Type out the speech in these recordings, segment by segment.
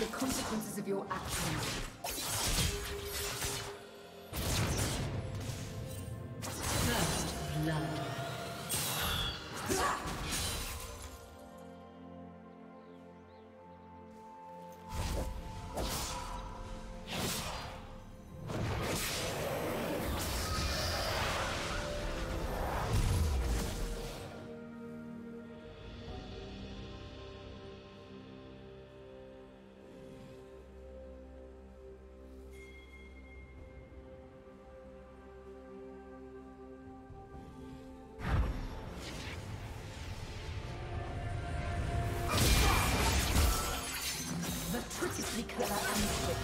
The consequences of your actions. Because I am quick.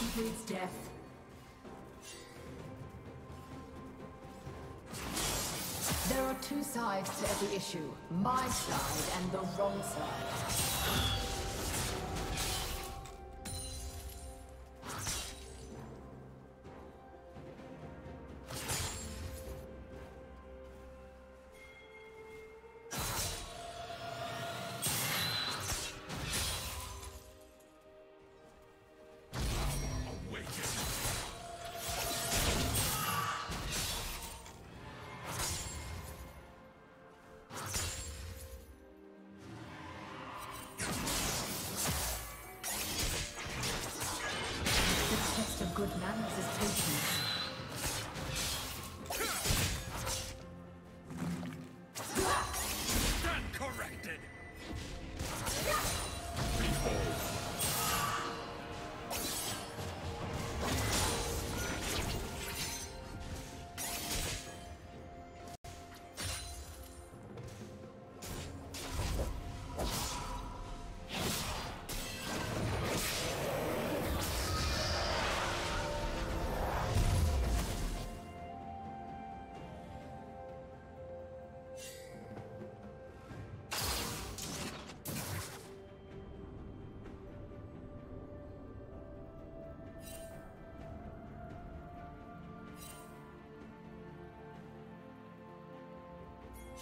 Includes death. There are two sides to every issue, my side and the wrong side.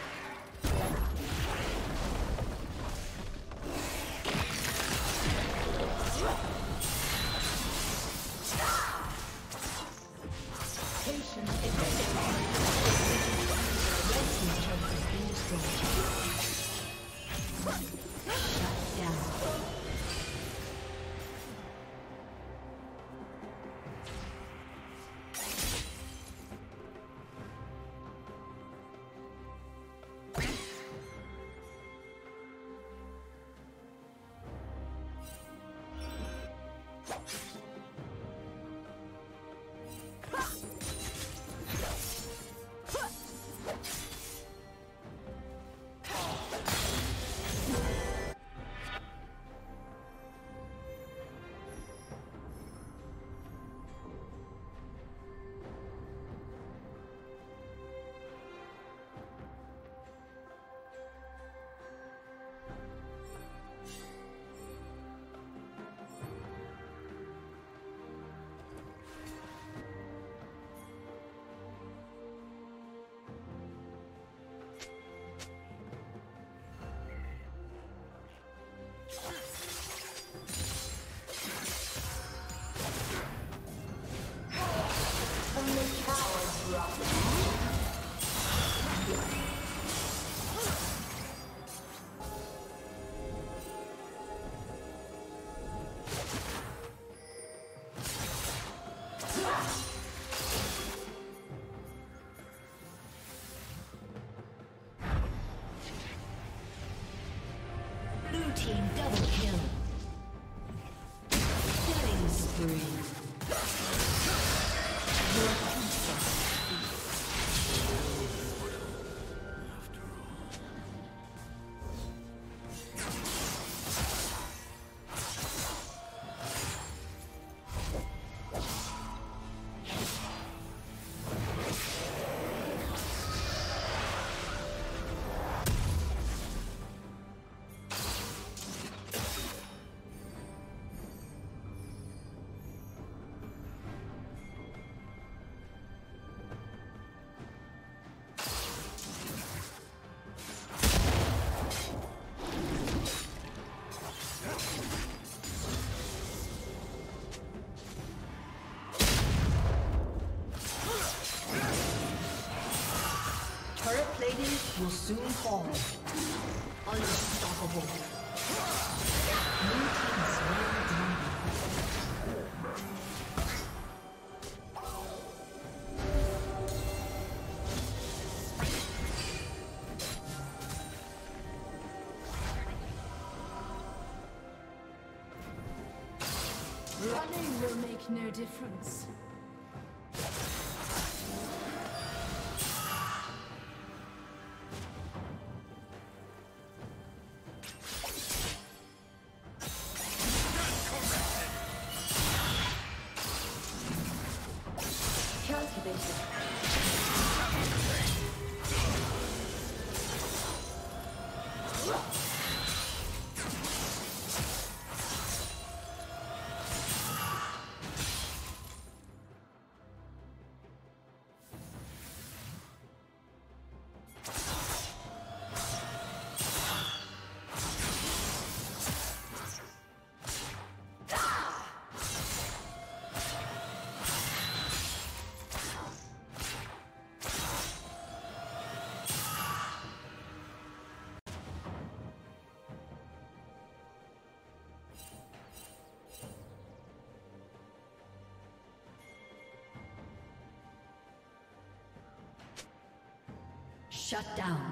will soon fall. Unstoppable. New teams will dominate. Running will make no difference. Shut down.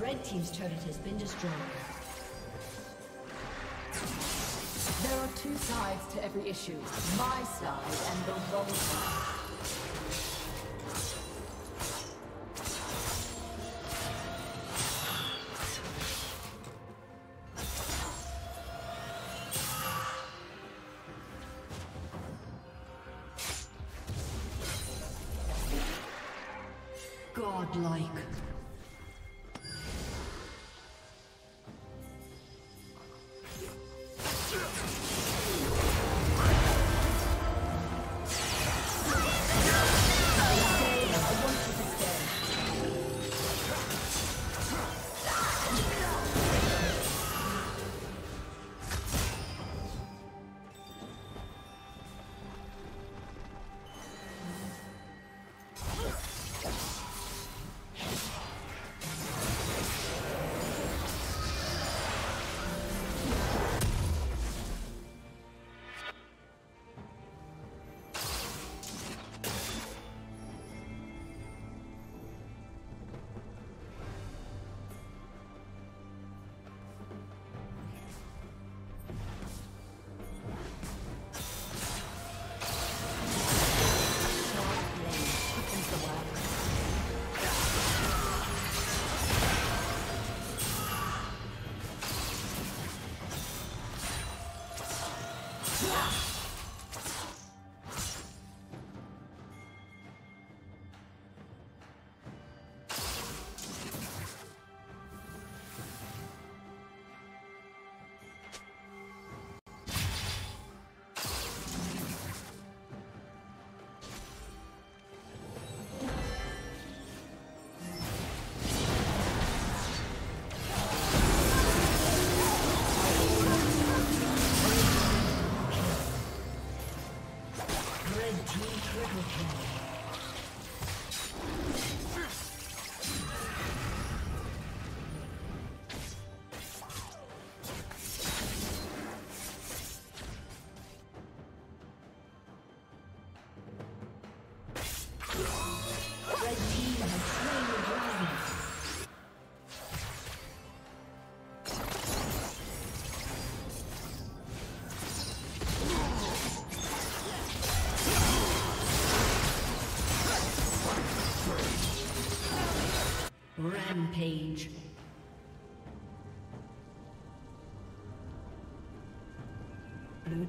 Red team's turret has been destroyed. There are two sides to every issue. My side and the wrong side. Rampage. Blue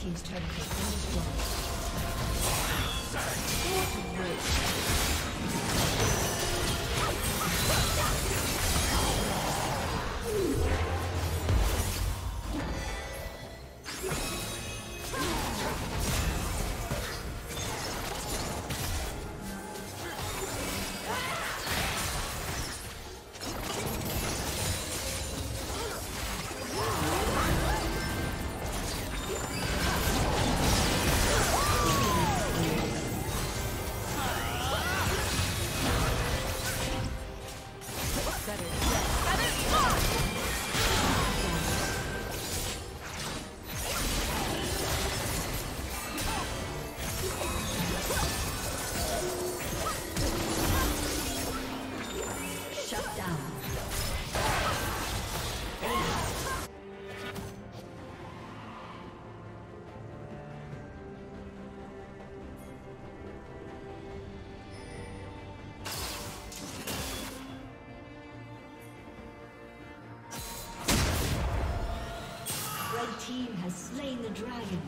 He's trying to get Red team has slain the dragon.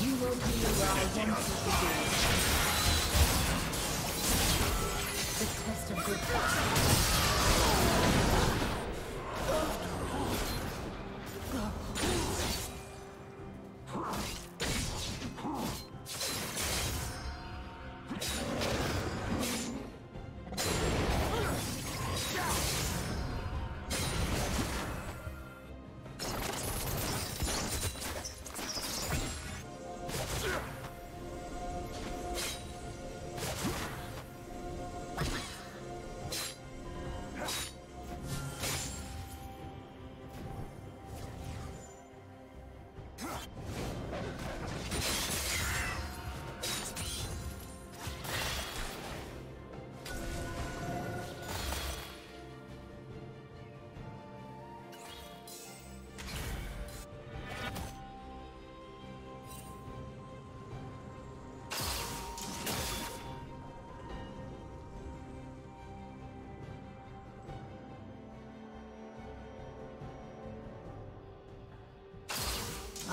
You will be arrived once again. The test of good.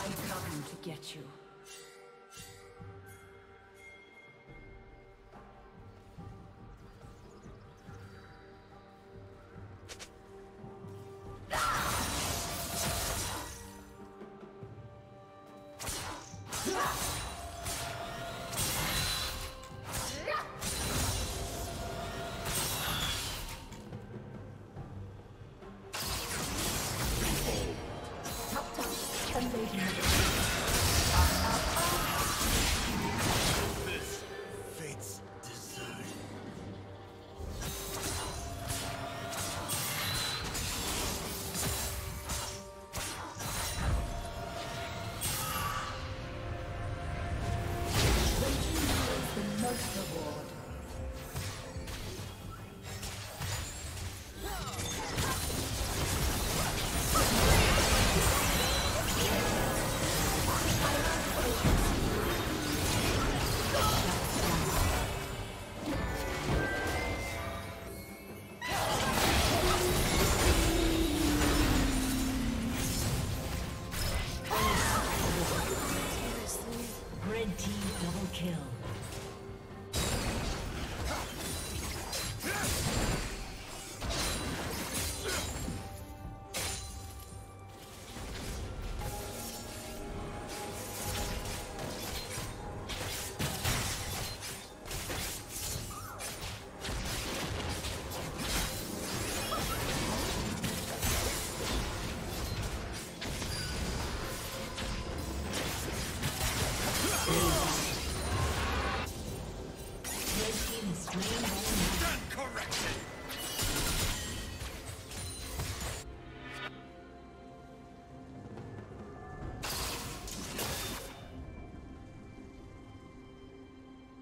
I'm coming to get you.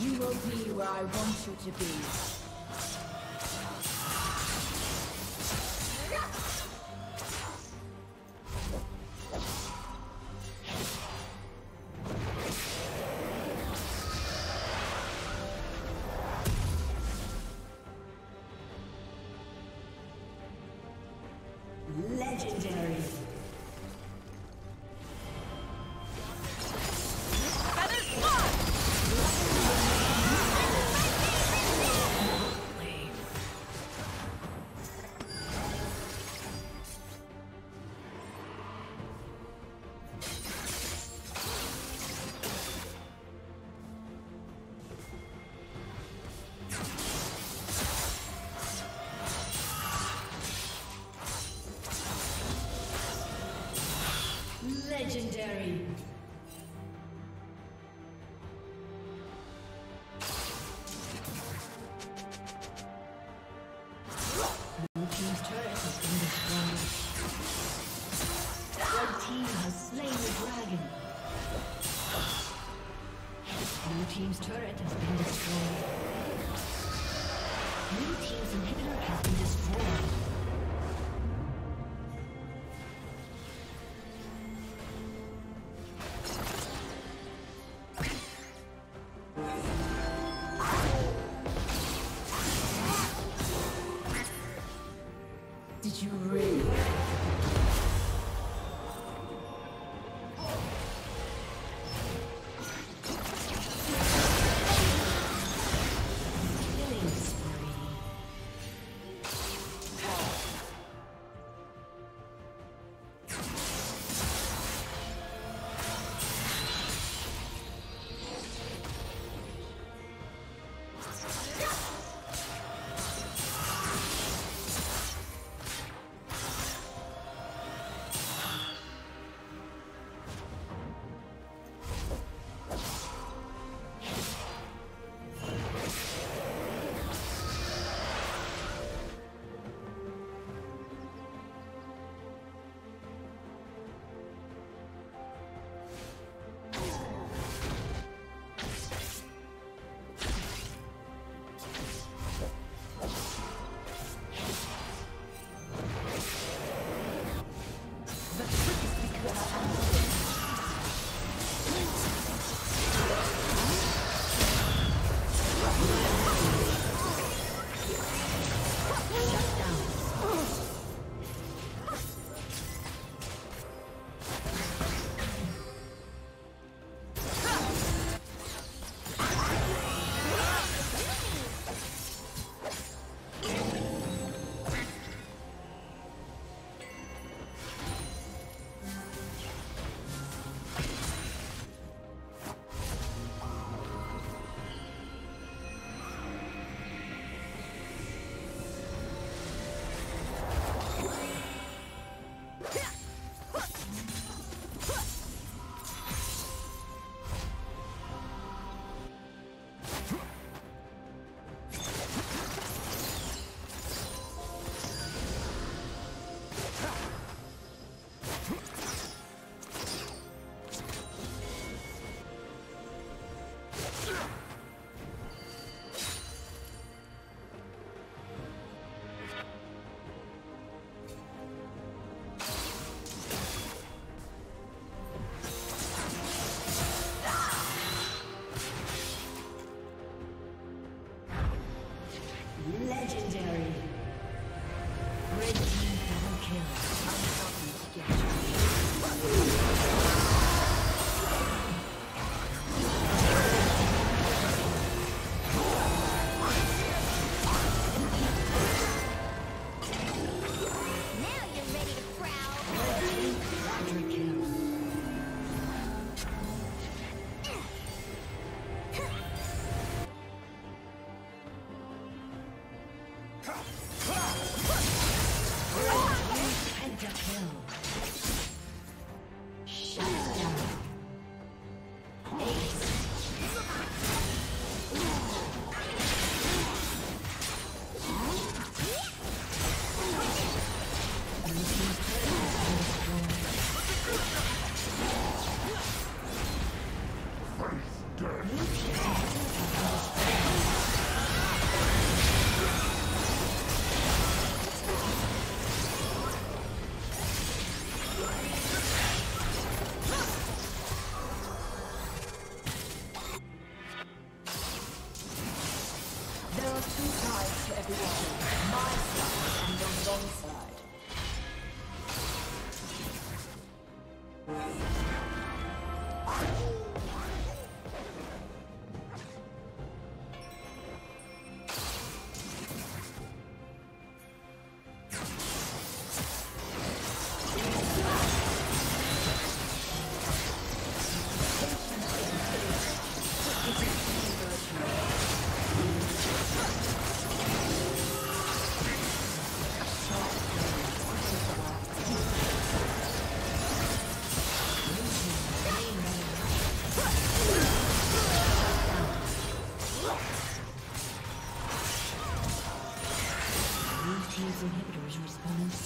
You will be where I want you to be. Legendary. Legendary.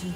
team.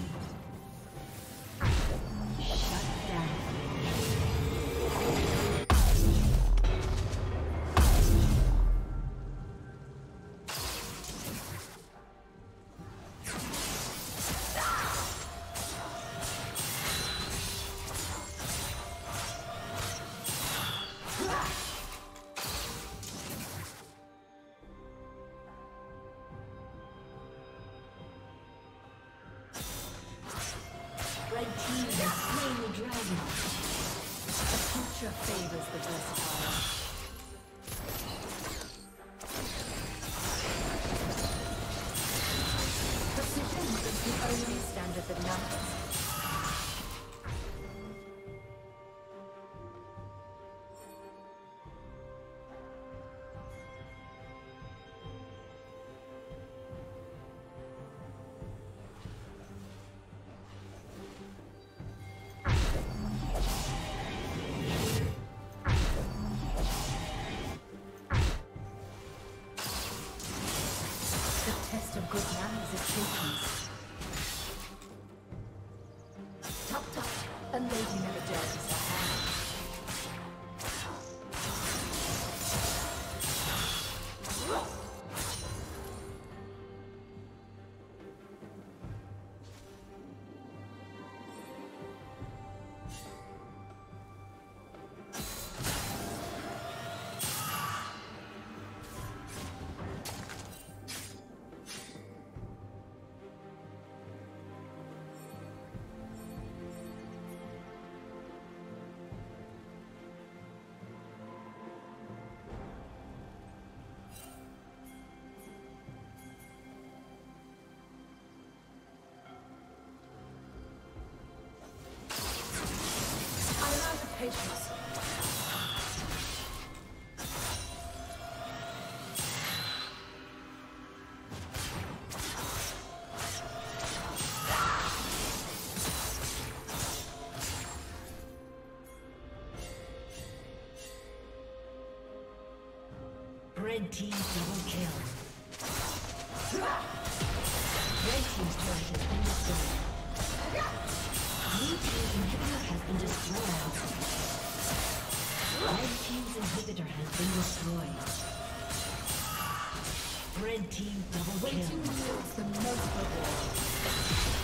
Good man is a top top, a lady never judges her hand. Patience. Red team double kill. Red team's turret has been destroyed. Blue team's inhibitor has been destroyed. Red team's inhibitor has been destroyed. Red team double kill. Waiting yields the most reward.